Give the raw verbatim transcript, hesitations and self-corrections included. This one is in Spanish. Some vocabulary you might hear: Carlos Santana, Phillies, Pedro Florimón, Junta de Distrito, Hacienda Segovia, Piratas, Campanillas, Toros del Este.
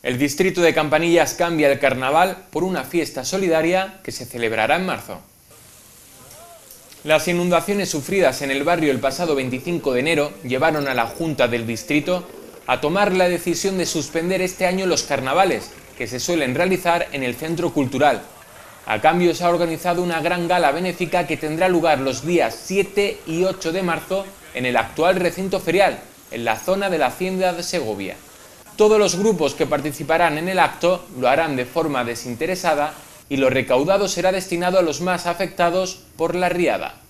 El distrito de Campanillas cambia el carnaval por una fiesta solidaria que se celebrará en marzo. Las inundaciones sufridas en el barrio el pasado veinticinco de enero llevaron a la Junta del Distrito a tomar la decisión de suspender este año los carnavales que se suelen realizar en el centro cultural. A cambio se ha organizado una gran gala benéfica que tendrá lugar los días siete y ocho de marzo en el actual recinto ferial, en la zona de la Hacienda de Segovia. Todos los grupos que participarán en el acto lo harán de forma desinteresada y lo recaudado será destinado a los más afectados por la riada.